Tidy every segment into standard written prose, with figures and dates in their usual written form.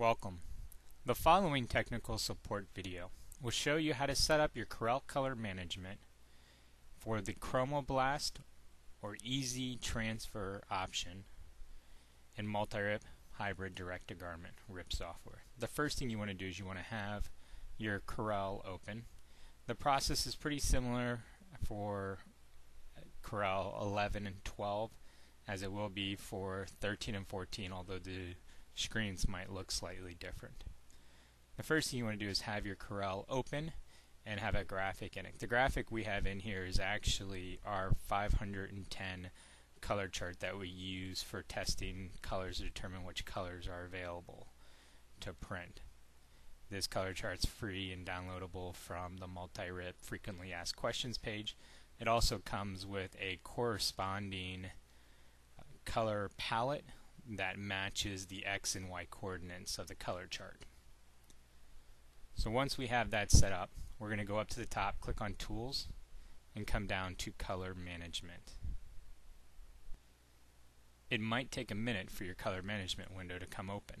Welcome. The following technical support video will show you how to set up your Corel color management for the ChromaBlast or Easy Transfer option in MultiRIP Hybrid Direct-to-Garment RIP software. The first thing you want to do is you want to have your Corel open. The process is pretty similar for Corel 11 and 12 as it will be for 13 and 14, although the screens might look slightly different. The first thing you want to do is have your Corel open and have a graphic in it. The graphic we have in here is actually our 510 color chart that we use for testing colors to determine which colors are available to print. This color chart's free and downloadable from the MultiRIP Frequently Asked Questions page. It also comes with a corresponding color palette that matches the X and Y coordinates of the color chart. So once we have that set up, we're going to go up to the top, click on Tools, and come down to Color Management. It might take a minute for your color management window to come open.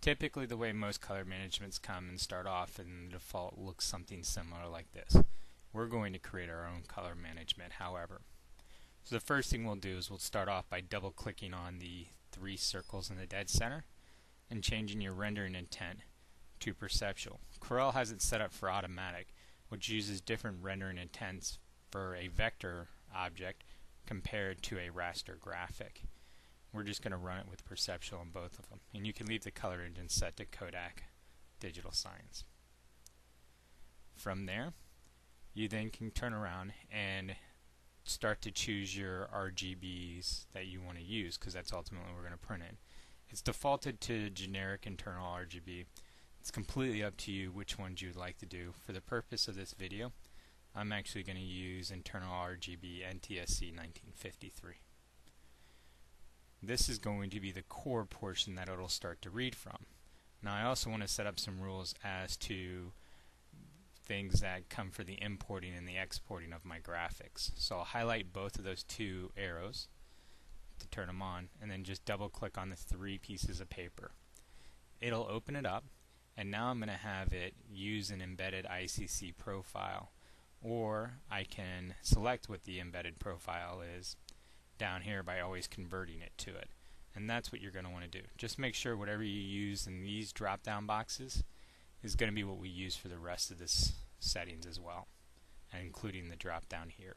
Typically the way most color managements come and start off in the default looks something similar like this. We're going to create our own color management, however. So the first thing we'll do is we'll start off by double clicking on the three circles in the dead center and changing your rendering intent to perceptual. Corel has it set up for automatic, which uses different rendering intents for a vector object compared to a raster graphic. We're just going to run it with perceptual on both of them, and you can leave the color engine set to Kodak Digital Science. From there, you then can turn around and start to choose your RGBs that you want to use, because that's ultimately what we're going to print in. It's defaulted to generic internal RGB. It's completely up to you which ones you'd like to do. For the purpose of this video, I'm actually going to use internal RGB NTSC 1953. This is going to be the core portion that it'll start to read from. Now I also want to set up some rules as to things that come for the importing and the exporting of my graphics. So I'll highlight both of those two arrows to turn them on, and then just double click on the three pieces of paper. It'll open it up, and now I'm going to have it use an embedded ICC profile, or I can select what the embedded profile is down here by always converting it to it. And that's what you're going to want to do. Just make sure whatever you use in these drop down boxes is going to be what we use for the rest of this settings as well, and including the drop down here.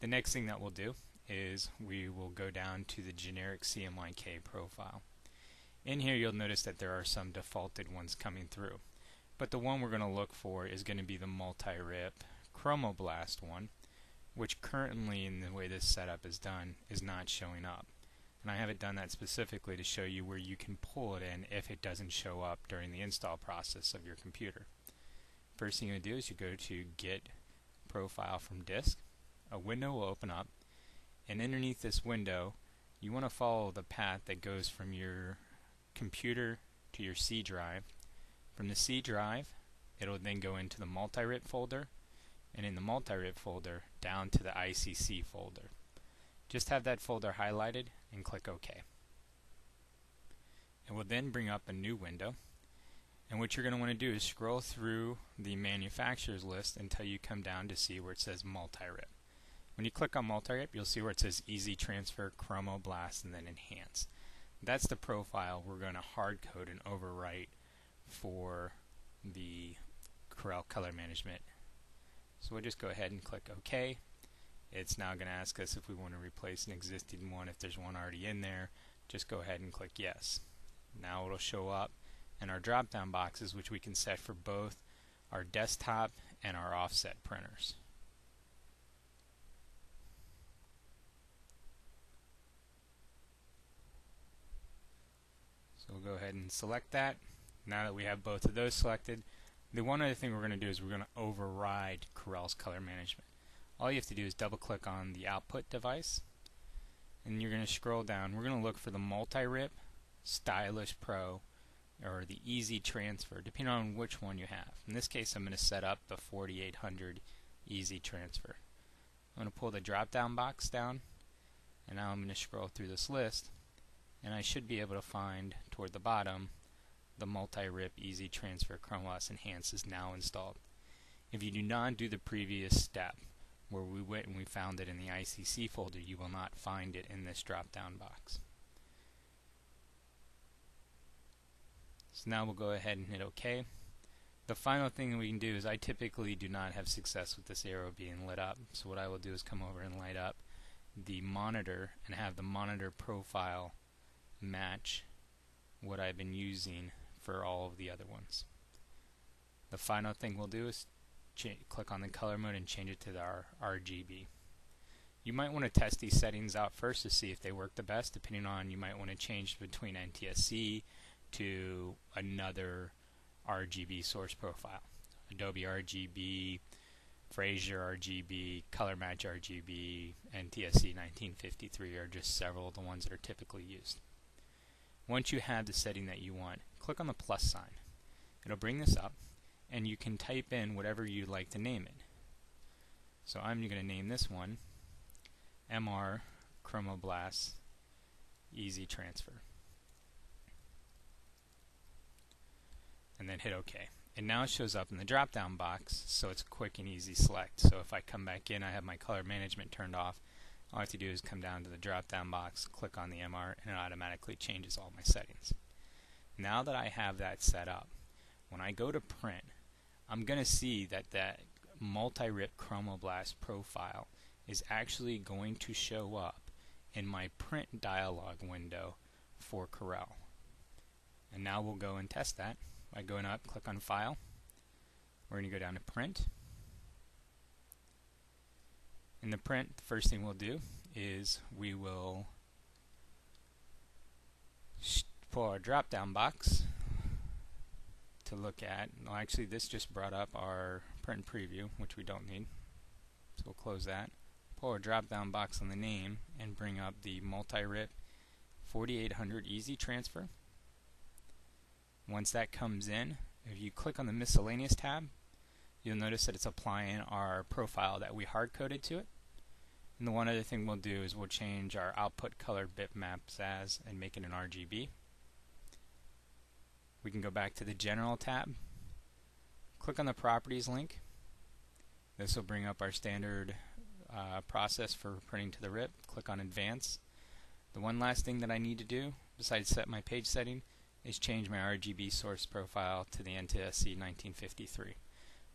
The next thing that we'll do is we will go down to the generic CMYK profile. In here you'll notice that there are some defaulted ones coming through, but the one we're going to look for is going to be the MultiRIP ChromaBlast one, which currently in the way this setup is done is not showing up. And I haven't done that specifically to show you where you can pull it in if it doesn't show up during the install process of your computer. First thing you do is you go to Get Profile from Disk. A window will open up, and underneath this window you want to follow the path that goes from your computer to your C drive. From the C drive it'll then go into the MultiRIP folder, and in the MultiRIP folder down to the ICC folder. Just have that folder highlighted and click OK. It will then bring up a new window, and what you're going to want to do is scroll through the manufacturers list until you come down to see where it says MultiRIP. When you click on MultiRIP, you'll see where it says Easy Transfer, ChromaBlast, and then Enhance. That's the profile we're going to hard code and overwrite for the Corel color management. So we'll just go ahead and click OK. It's now going to ask us if we want to replace an existing one. If there's one already in there, just go ahead and click yes. Now it'll show up in our drop down boxes, which we can set for both our desktop and our offset printers. So we'll go ahead and select that. Now that we have both of those selected, the one other thing we're going to do is we're going to override Corel's color management. All you have to do is double click on the output device, and you're going to scroll down. We're going to look for the MultiRIP, Stylish Pro, or the Easy Transfer, depending on which one you have. In this case I'm going to set up the 4800 Easy Transfer. I'm going to pull the drop down box down, and now I'm going to scroll through this list, and I should be able to find toward the bottom the MultiRIP Easy Transfer ChromaBlast Enhance is now installed. If you do not do the previous step, where we went and we found it in the ICC folder, you will not find it in this drop-down box. So now we'll go ahead and hit OK. The final thing that we can do is I typically do not have success with this arrow being lit up, so what I will do is come over and light up the monitor and have the monitor profile match what I've been using for all of the other ones. The final thing we'll do is click on the color mode and change it to the RGB. You might want to test these settings out first to see if they work the best. Depending on, you might want to change between NTSC to another RGB source profile. Adobe RGB, Fraser RGB, Color Match RGB, NTSC 1953 are just several of the ones that are typically used. Once you have the setting that you want, click on the plus sign. It'll bring this up, and you can type in whatever you'd like to name it. So I'm going to name this one MR ChromaBlast Easy Transfer. And then hit OK. It now shows up in the drop-down box, so it's quick and easy select. So if I come back in, I have my color management turned off. All I have to do is come down to the drop-down box, click on the MR, and it automatically changes all my settings. Now that I have that set up, when I go to print, I'm going to see that that MultiRIP ChromaBlast profile is actually going to show up in my print dialog window for Corel. And now we'll go and test that. By going up, click on File. We're going to go down to Print. In the print, the first thing we'll do is we will pull our drop-down box to look at. Well, actually, this just brought up our print preview, which we don't need. So we'll close that. Pull our drop-down box on the name and bring up the MultiRIP 4800 Easy Transfer. Once that comes in, if you click on the Miscellaneous tab, you'll notice that it's applying our profile that we hard-coded to it. And the one other thing we'll do is we'll change our output color bitmaps as and make it an RGB. We can go back to the General tab, click on the Properties link. This will bring up our standard process for printing to the RIP. Click on Advanced. The one last thing that I need to do, besides set my page setting, is change my RGB source profile to the NTSC 1953.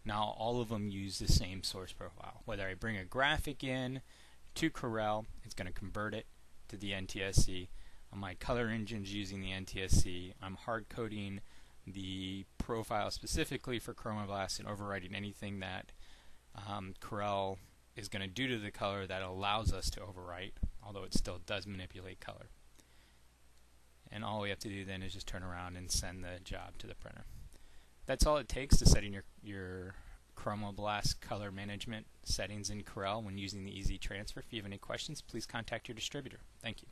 Now all of them use the same source profile. Whether I bring a graphic in to Corel, it's going to convert it to the NTSC. My color engine's using the NTSC. I'm hard coding the profile specifically for ChromaBlast and overwriting anything that Corel is going to do to the color that allows us to overwrite, although it still does manipulate color. And all we have to do then is just turn around and send the job to the printer. That's all it takes to setting your ChromaBlast color management settings in Corel when using the Easy Transfer. If you have any questions, please contact your distributor. Thank you.